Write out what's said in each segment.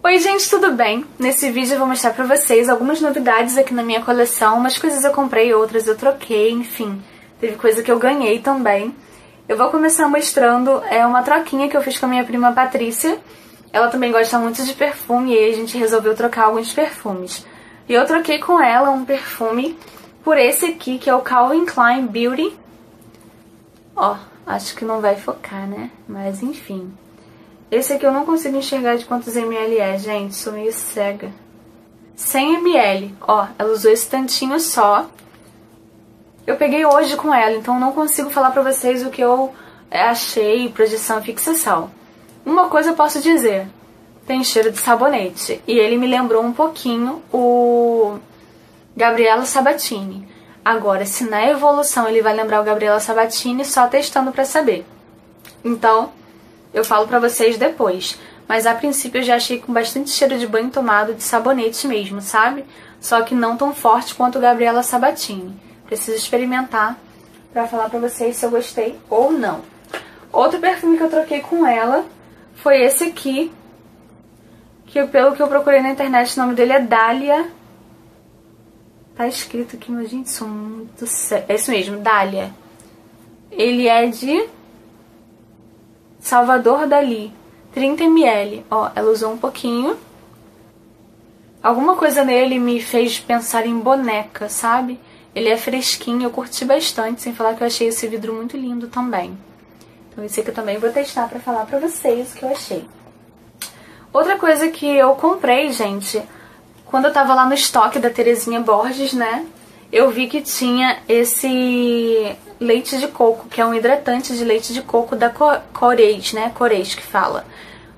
Oi gente, tudo bem? Nesse vídeo eu vou mostrar pra vocês algumas novidades aqui na minha coleção. Umas coisas eu comprei, outras eu troquei, enfim, teve coisa que eu ganhei também. Eu vou começar mostrando uma troquinha que eu fiz com a minha prima Patrícia. Ela também gosta muito de perfume e aí a gente resolveu trocar alguns perfumes. E eu troquei com ela um perfume por esse aqui, que é o Calvin Klein Beauty. Ó, acho que não vai focar, né? Mas enfim... Esse aqui eu não consigo enxergar de quantos ml é, gente, sou meio cega. 100 ml, ó, ela usou esse tantinho só. Eu peguei hoje com ela, então não consigo falar pra vocês o que eu achei, projeção e fixação. Uma coisa eu posso dizer, tem cheiro de sabonete. E ele me lembrou um pouquinho o Gabriela Sabatini. Agora, se na evolução ele vai lembrar o Gabriela Sabatini, só testando pra saber. Então... eu falo pra vocês depois, mas a princípio eu já achei com bastante cheiro de banho tomado, de sabonete mesmo, sabe? Só que não tão forte quanto o Gabriela Sabatini. Preciso experimentar pra falar pra vocês se eu gostei ou não. Outro perfume que eu troquei com ela foi esse aqui, que pelo que eu procurei na internet o nome dele é Dália. Tá escrito aqui, mas gente, sou muito... é isso mesmo, Dália. Ele é de... Salvador Dali, 30 ml. Ó, ela usou um pouquinho. Alguma coisa nele me fez pensar em boneca, sabe? Ele é fresquinho, eu curti bastante. Sem falar que eu achei esse vidro muito lindo também. Então esse aqui eu também vou testar pra falar pra vocês o que eu achei. Outra coisa que eu comprei, gente, quando eu tava lá no estoque da Teresinha Borges, né? Eu vi que tinha esse... leite de coco, que é um hidratante de leite de coco da Coreys, né? Coreys que fala.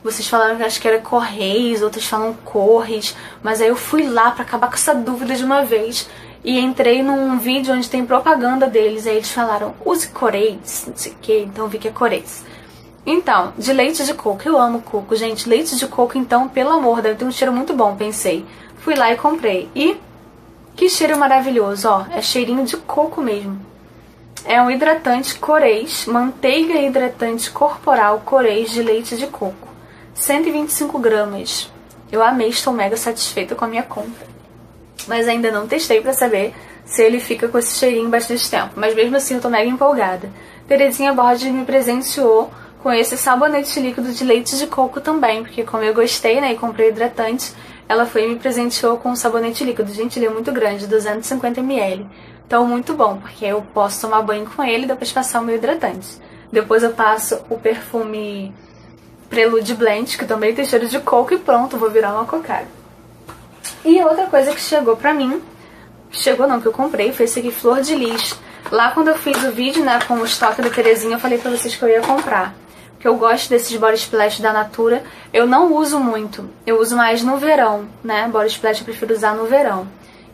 Vocês falaram que acho que era Coreys, outros falam Coreys, mas aí eu fui lá pra acabar com essa dúvida de uma vez e entrei num vídeo onde tem propaganda deles, aí eles falaram, use Coreys, não sei o que, então vi que é Coreys. Então, de leite de coco, eu amo coco, gente, leite de coco então, pelo amor, deve ter um cheiro muito bom, pensei. Fui lá e comprei, e que cheiro maravilhoso, ó, é cheirinho de coco mesmo. É um hidratante Coreys, manteiga hidratante corporal Coreys de leite de coco, 125 gramas. Eu amei, estou mega satisfeita com a minha compra. Mas ainda não testei pra saber se ele fica com esse cheirinho bastante tempo. Mas mesmo assim eu tô mega empolgada. Teresinha Borges me presenteou com esse sabonete líquido de leite de coco também, porque como eu gostei, né, e comprei hidratante, ela foi e me presenteou com um sabonete líquido. Gente, ele é muito grande, 250 ml. Então, muito bom, porque eu posso tomar banho com ele e depois passar o meu hidratante. Depois eu passo o perfume Prelude Blend, que também tem cheiro de coco, e pronto, vou virar uma cocada. E outra coisa que chegou pra mim, chegou não, que eu comprei, foi esse aqui, Flor de Lis. Lá quando eu fiz o vídeo, né, com o estoque da Teresinha, eu falei pra vocês que eu ia comprar. Porque eu gosto desses body splash da Natura, eu não uso muito, eu uso mais no verão, né, body splash eu prefiro usar no verão.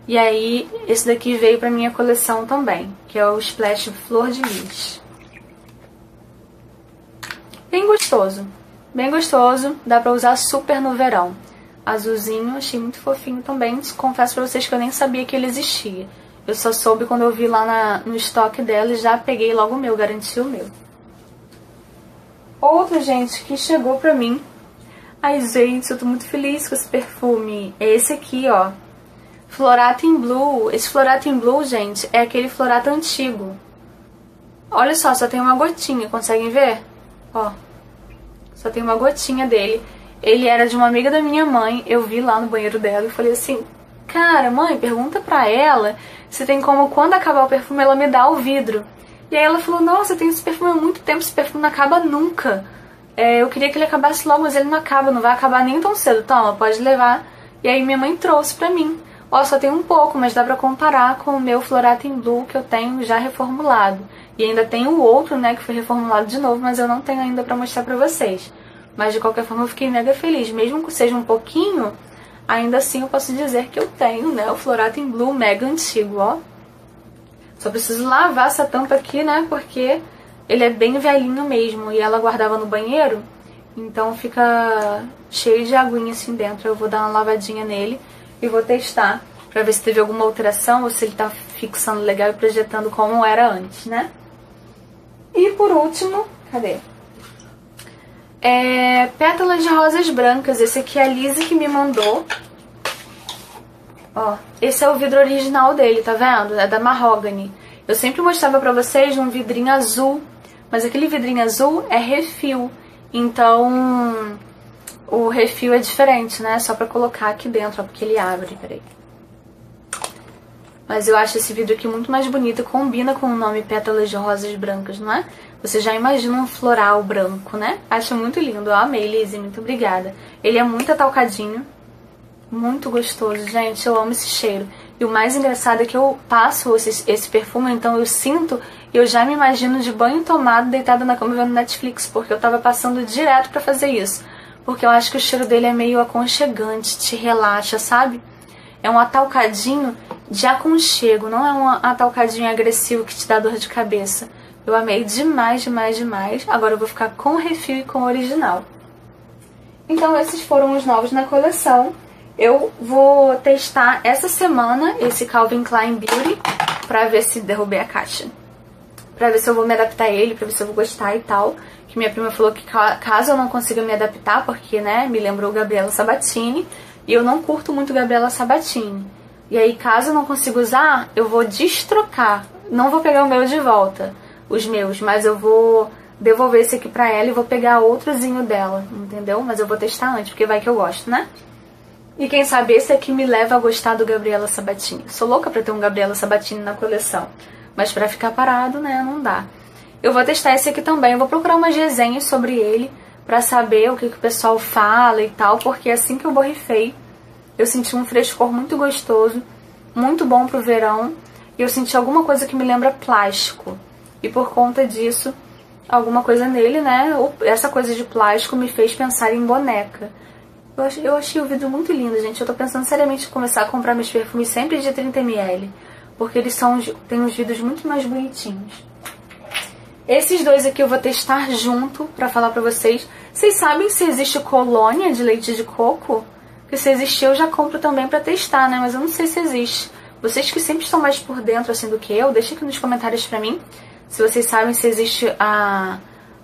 E aí, esse daqui veio pra minha coleção também, que é o Splash Flor de Lis. Bem gostoso, dá pra usar super no verão. Azulzinho, achei muito fofinho também, confesso pra vocês que eu nem sabia que ele existia. Eu só soube quando eu vi lá no estoque dela e já peguei logo o meu, garanti o meu. Outro, gente, que chegou pra mim. Ai, gente, eu tô muito feliz com esse perfume. É esse aqui, ó. Floratta in Blue. Esse Floratta in Blue, gente, é aquele Floratta antigo. Olha só, só tem uma gotinha, conseguem ver? Ó, só tem uma gotinha dele. Ele era de uma amiga da minha mãe, eu vi lá no banheiro dela e falei assim, cara, mãe, pergunta pra ela se tem como quando acabar o perfume ela me dá o vidro. E aí ela falou, nossa, eu tenho esse perfume há muito tempo, esse perfume não acaba nunca. É, eu queria que ele acabasse logo, mas ele não acaba, não vai acabar nem tão cedo. Toma, pode levar. E aí minha mãe trouxe pra mim. Ó, só tem um pouco, mas dá pra comparar com o meu Floratta in Blue que eu tenho já reformulado. E ainda tem o outro, né, que foi reformulado de novo, mas eu não tenho ainda pra mostrar pra vocês. Mas de qualquer forma eu fiquei mega feliz. Mesmo que seja um pouquinho, ainda assim eu posso dizer que eu tenho, né, o Floratta in Blue mega antigo, ó. Só preciso lavar essa tampa aqui, né, porque ele é bem velhinho mesmo. E ela guardava no banheiro, então fica cheio de aguinha assim dentro. Eu vou dar uma lavadinha nele. E vou testar pra ver se teve alguma alteração ou se ele tá fixando legal e projetando como era antes, né? E por último, cadê? é pétalas de rosas brancas. Esse aqui é a Lise que me mandou. Ó, esse é o vidro original dele, tá vendo? É da Mahogany. Eu sempre mostrava pra vocês um vidrinho azul, mas aquele vidrinho azul é refil. Então, o refil é diferente, né? Só pra colocar aqui dentro, ó, porque ele abre, peraí. Mas eu acho esse vidro aqui muito mais bonito, combina com o nome Pétalas de Rosas Brancas, não é? Você já imagina um floral branco, né? Acho muito lindo, eu amei, Lizzie, muito obrigada. Ele é muito atalcadinho, muito gostoso, gente, eu amo esse cheiro. E o mais engraçado é que eu passo esse perfume, então eu sinto, eu já me imagino de banho tomado, deitada na cama vendo Netflix, porque eu tava passando direto pra fazer isso. Porque eu acho que o cheiro dele é meio aconchegante, te relaxa, sabe? É um atalcadinho de aconchego, não é um atalcadinho agressivo que te dá dor de cabeça. Eu amei demais, demais, demais. Agora eu vou ficar com o refil e com o original. Então esses foram os novos na coleção. Eu vou testar essa semana esse Calvin Klein Beauty pra ver se derrubei a caixa. Pra ver se eu vou me adaptar a ele, pra ver se eu vou gostar e tal. Que minha prima falou que caso eu não consiga me adaptar, porque, né, me lembrou Gabriela Sabatini. E eu não curto muito Gabriela Sabatini. E aí, caso eu não consiga usar, eu vou destrocar. Não vou pegar o meu de volta, os meus, mas eu vou devolver esse aqui pra ela e vou pegar outrozinho dela, entendeu? Mas eu vou testar antes, porque vai que eu gosto, né? E quem sabe esse aqui me leva a gostar do Gabriela Sabatini. Sou louca pra ter um Gabriela Sabatini na coleção, mas pra ficar parado, né, não dá. Eu vou testar esse aqui também, eu vou procurar umas resenhas sobre ele pra saber o que o pessoal fala e tal, porque assim que eu borrifei, eu senti um frescor muito gostoso, muito bom pro verão, e eu senti alguma coisa que me lembra plástico. E por conta disso, alguma coisa nele, né, essa coisa de plástico me fez pensar em boneca. Eu achei o vidro muito lindo, gente. Eu tô pensando seriamente em começar a comprar meus perfumes sempre de 30 ml, porque eles têm uns vidros muito mais bonitinhos. Esses dois aqui eu vou testar junto pra falar pra vocês. Vocês sabem se existe colônia de leite de coco? Porque se existir eu já compro também pra testar, né? Mas eu não sei se existe. Vocês que sempre estão mais por dentro assim do que eu, deixa aqui nos comentários pra mim se vocês sabem se existe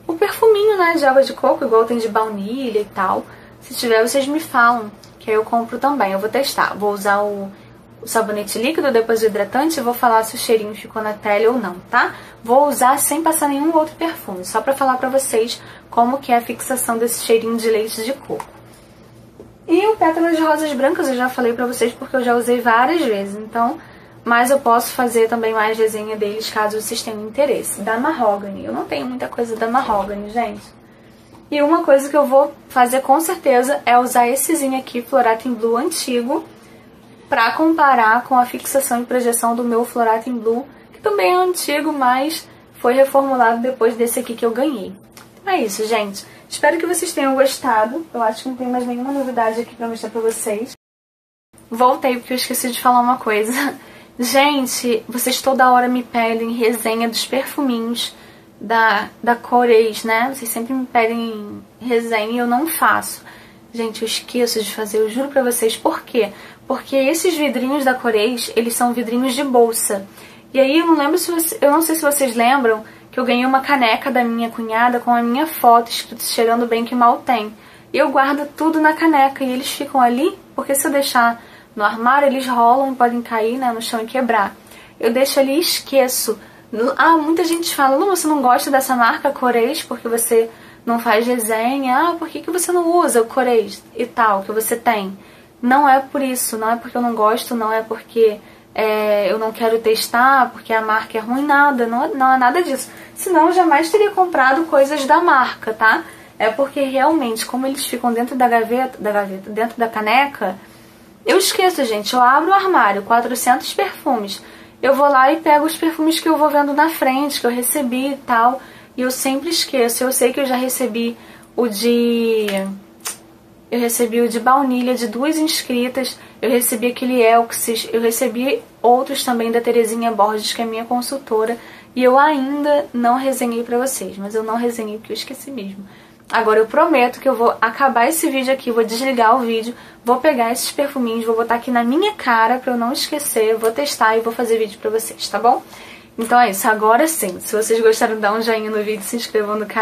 o perfuminho, né, de água de coco, igual tem de baunilha e tal. Se tiver, vocês me falam, que aí eu compro também. Eu vou testar. Vou usar o sabonete líquido, depois o hidratante, e vou falar se o cheirinho ficou na pele ou não, tá? Vou usar sem passar nenhum outro perfume, só pra falar pra vocês como que é a fixação desse cheirinho de leite de coco. E o pétalas de rosas brancas eu já falei pra vocês porque eu já usei várias vezes, então... Mas eu posso fazer também mais resenha deles caso vocês tenham interesse. Da Mahogany. Eu não tenho muita coisa da Mahogany, gente. E uma coisa que eu vou fazer com certeza é usar essezinho aqui, Floratta in Blue antigo, pra comparar com a fixação e projeção do meu Floratta in Blue, que também é antigo, mas foi reformulado depois desse aqui que eu ganhei. É isso, gente. Espero que vocês tenham gostado. Eu acho que não tem mais nenhuma novidade aqui pra mostrar pra vocês. Voltei porque eu esqueci de falar uma coisa. Gente, vocês toda hora me pedem resenha dos perfuminhos da Coreys, né? Vocês sempre me pedem resenha e eu não faço. Gente, eu esqueço de fazer, eu juro pra vocês. Por quê? Porque esses vidrinhos da Coreys, eles são vidrinhos de bolsa. E aí eu não lembro se vocês, eu não sei se vocês lembram que eu ganhei uma caneca da minha cunhada com a minha foto escrito cheirando bem que mal tem. E eu guardo tudo na caneca e eles ficam ali, porque se eu deixar no armário eles rolam e podem cair, né, no chão e quebrar. Eu deixo ali e esqueço. Ah, muita gente fala, não, você não gosta dessa marca Coreys porque você não faz resenha. Ah, por que você não usa o Coreys e tal, que você tem? Não é por isso, não é porque eu não gosto, não é porque eu não quero testar, porque a marca é ruim, nada, não é nada disso. Senão eu jamais teria comprado coisas da marca, tá? É porque realmente, como eles ficam dentro da gaveta, dentro da caneca, eu esqueço, gente, eu abro o armário, 400 perfumes. Eu vou lá e pego os perfumes que eu vou vendo na frente, que eu recebi e tal. E eu sempre esqueço. Eu sei que eu já recebi o de... Eu recebi o de baunilha de 2 inscritas. Eu recebi aquele Elxis. Eu recebi outros também da Teresinha Borges, que é minha consultora. E eu ainda não resenhei pra vocês. Mas eu não resenhei porque eu esqueci mesmo. Agora eu prometo que eu vou acabar esse vídeo aqui, vou desligar o vídeo, vou pegar esses perfuminhos, vou botar aqui na minha cara pra eu não esquecer, vou testar e vou fazer vídeo pra vocês, tá bom? Então é isso, agora sim, se vocês gostaram, dá um joinha no vídeo, se inscrevam no canal.